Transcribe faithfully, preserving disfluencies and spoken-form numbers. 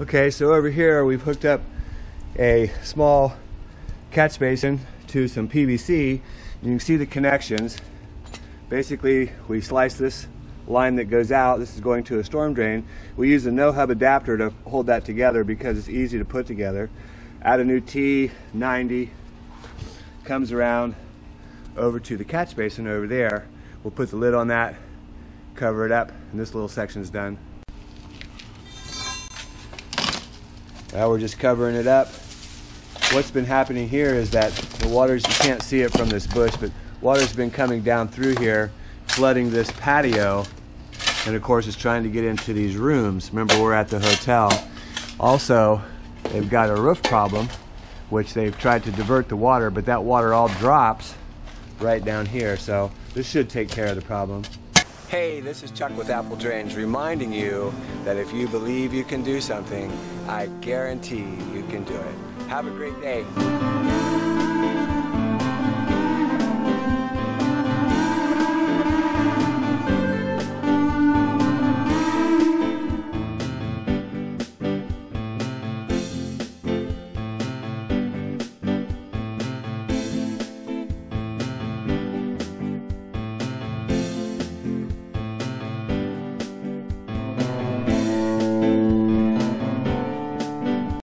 Okay, so over here we've hooked up a small catch basin to some P V C. You can see the connections. Basically, we slice this line that goes out. This is going to a storm drain. We use a no-hub adapter to hold that together because it's easy to put together. Add a new T ninety, comes around over to the catch basin over there. We'll put the lid on that, cover it up, and this little section's done. Now we're just covering it up. What's been happening here is that the water's, you can't see it from this bush, but water's been coming down through here, flooding this patio, and of course it's trying to get into these rooms. Remember, we're at the hotel. Also, they've got a roof problem, which they've tried to divert the water, but that water all drops right down here, so this should take care of the problem. Hey, this is Chuck with Apple Drains, reminding you that if you believe you can do something, I guarantee you can do it. Have a great day.